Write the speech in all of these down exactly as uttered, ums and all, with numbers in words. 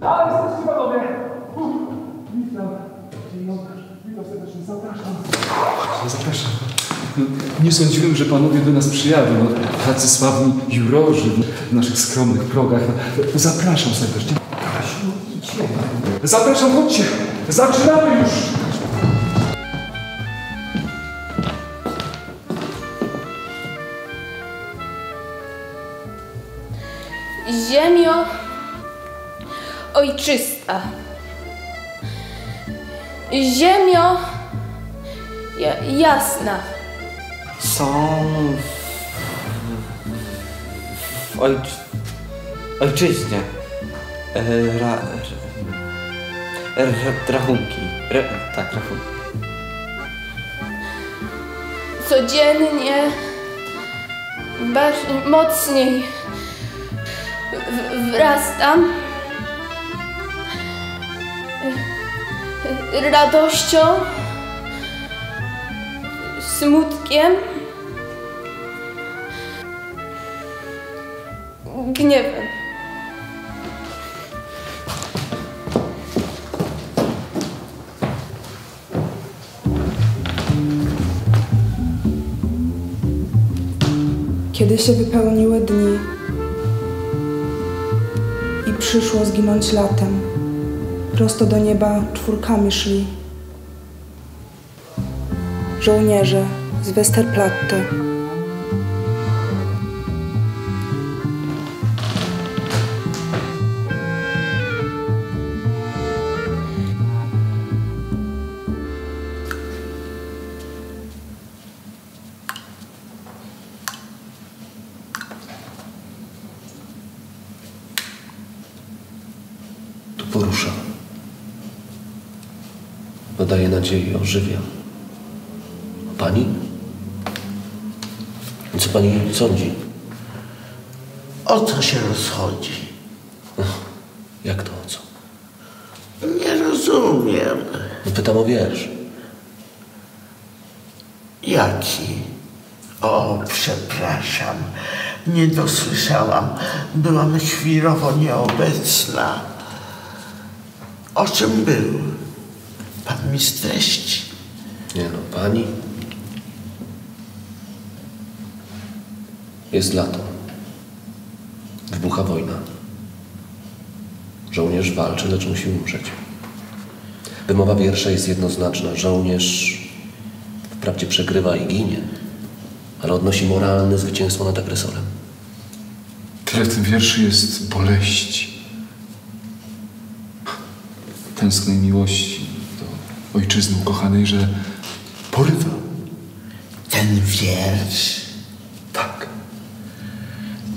Ale jesteście panowie! Witam. Dzień dobry. Witam serdecznie. Zapraszam. Zapraszam. Nie sądziłem, że panowie do nas przyjadą. Tacy sławni jurorzy w naszych skromnych progach. Zapraszam serdecznie. Zapraszam, chodźcie. Zaczynamy już. Ziemio ojczysta, ziemio jasna. Są w, w ojczy, ojczyźnie e, ra, ra, ra, rachunki, ra, tak, rachunki. Codziennie mocniej wrastam radością, smutkiem, gniewem. Kiedy się wypełniły dni i przyszło zginąć latem, prosto do nieba czwórkami szli żołnierze z Westerplatte. Tu porusza, nadaje nadzieję, ożywia. Pani? Co pani sądzi? O co się rozchodzi? Jak to o co? Nie rozumiem. Pytam o wiersz. Jaki? O, przepraszam. Nie dosłyszałam. Byłam chwilowo nieobecna. O czym był? Pan mi streści. Nie no, pani. Jest lato. Wybucha wojna. Żołnierz walczy, lecz musi umrzeć. Wymowa wiersza jest jednoznaczna. Żołnierz wprawdzie przegrywa i ginie, ale odnosi moralne zwycięstwo nad agresorem. Tyle w tym wierszu jest boleści, tęsknej miłości do ojczyzny ukochanej, że porywa. Ten wiersz? Tak.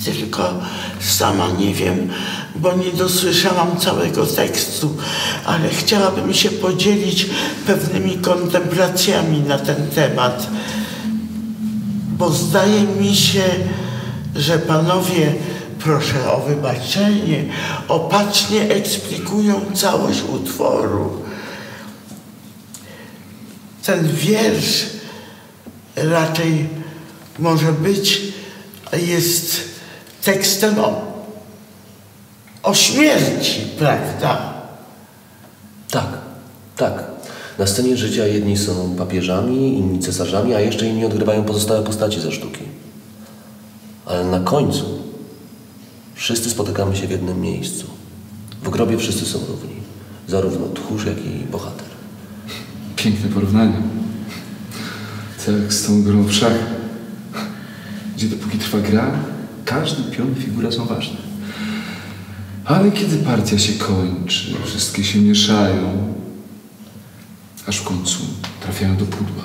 Tylko sama nie wiem, bo nie dosłyszałam całego tekstu, ale chciałabym się podzielić pewnymi kontemplacjami na ten temat, bo zdaje mi się, że panowie, proszę o wybaczenie, opacznie eksplikują całość utworu. Ten wiersz raczej może być, jest tekstem o, o śmierci, prawda? Tak, tak. Na scenie życia jedni są papieżami, inni cesarzami, a jeszcze inni odgrywają pozostałe postacie ze sztuki. Ale na końcu wszyscy spotykamy się w jednym miejscu. W grobie wszyscy są równi. Zarówno tchórz, jak i bohater. Piękne porównanie. Tak jak z tą grą w szach, gdzie dopóki trwa gra, każdy pion i figura są ważne. Ale kiedy partia się kończy, wszystkie się mieszają, aż w końcu trafiają do pudła,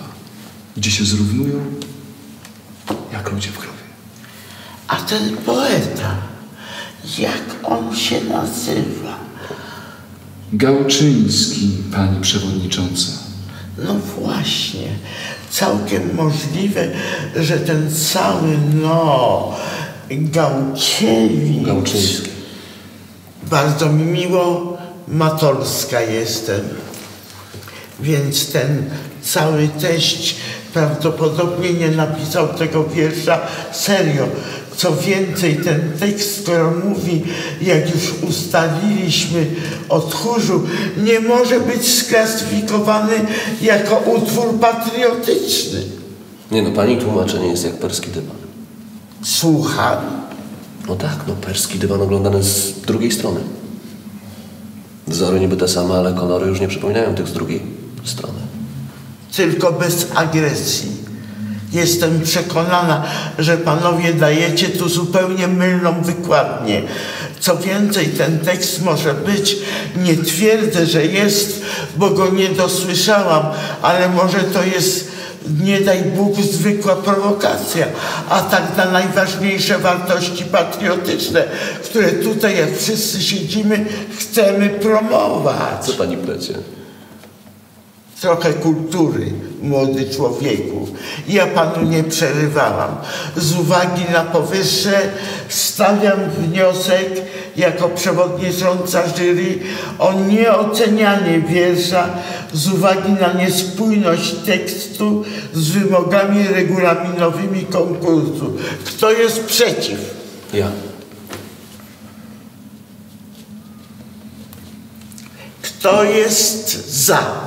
gdzie się zrównują jak ludzie w grobie. A ten poeta, jak on się nazywa? Gałczyński, pani przewodnicząca. No właśnie, całkiem możliwe, że ten cały, no, Gałczyński. Gałczyński. Bardzo mi miło, Matolska jestem. Więc ten cały teść prawdopodobnie nie napisał tego wiersza serio, Co więcej, ten tekst, skoro mówi, jak już ustaliliśmy o tchórzu, nie może być sklasyfikowany jako utwór patriotyczny. Nie no, pani tłumaczenie jest jak perski dywan. Słucham? No tak, no perski dywan oglądany z drugiej strony. Wzory niby te same, ale kolory już nie przypominają tych z drugiej strony. Tylko bez agresji. Jestem przekonana, że panowie dajecie tu zupełnie mylną wykładnię. Co więcej, ten tekst może być, nie twierdzę, że jest, bo go nie dosłyszałam, ale może to jest, nie daj Bóg, zwykła prowokacja, atak na najważniejsze wartości patriotyczne, które tutaj, jak wszyscy siedzimy, chcemy promować. Co pani plecie? Trochę kultury, młody człowieku. Ja panu nie przerywałam. Z uwagi na powyższe stawiam wniosek jako przewodnicząca jury o nieocenianie wiersza z uwagi na niespójność tekstu z wymogami regulaminowymi konkursu. Kto jest przeciw? Ja. Kto jest za?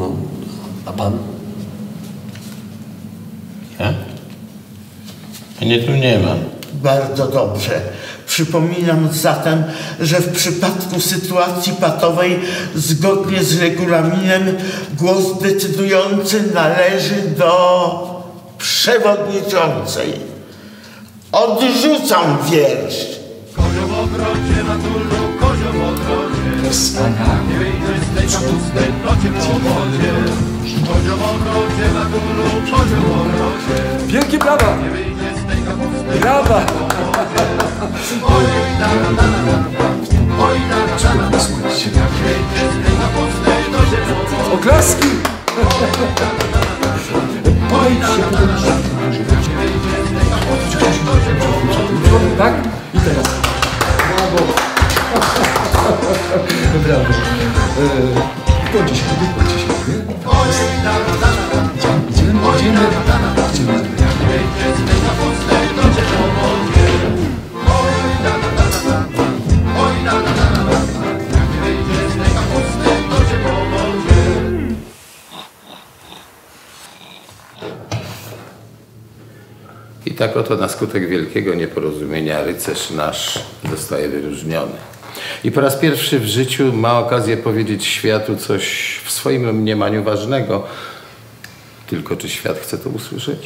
No, a pan? Ja? Mnie tu nie ma. Bardzo dobrze. Przypominam zatem, że w przypadku sytuacji patowej zgodnie z regulaminem głos decydujący należy do przewodniczącej. Odrzucam wiersz. Kozioł w ogrodzie na tullu, kozioł w ogrodzie. Wspaniale. Nie wyjdziesz z tej kapustę, nocie po wodzie. Kozioł w ogrodzie na tullu, kozioł w ogrodzie. Wielkie brawa! Nie wyjdziesz z tej kapustę, brawa! Oj, da, da, da, da, da. Oj, da, da, da, da. Nie wyjdziesz z tej kapustę, nocie po wodzie. Oklaski! Oj, da, da, da, da. Nie wyjdziesz z tej kapustę, nocie po wodzie. Tak? I teraz. Brawo. Brawo. Bądźcie się, bądźcie się. Idziemy, idziemy, idziemy. Idziemy. I tak oto na skutek wielkiego nieporozumienia rycerz nasz zostaje wyróżniony. I po raz pierwszy w życiu ma okazję powiedzieć światu coś w swoim mniemaniu ważnego. Tylko czy świat chce to usłyszeć?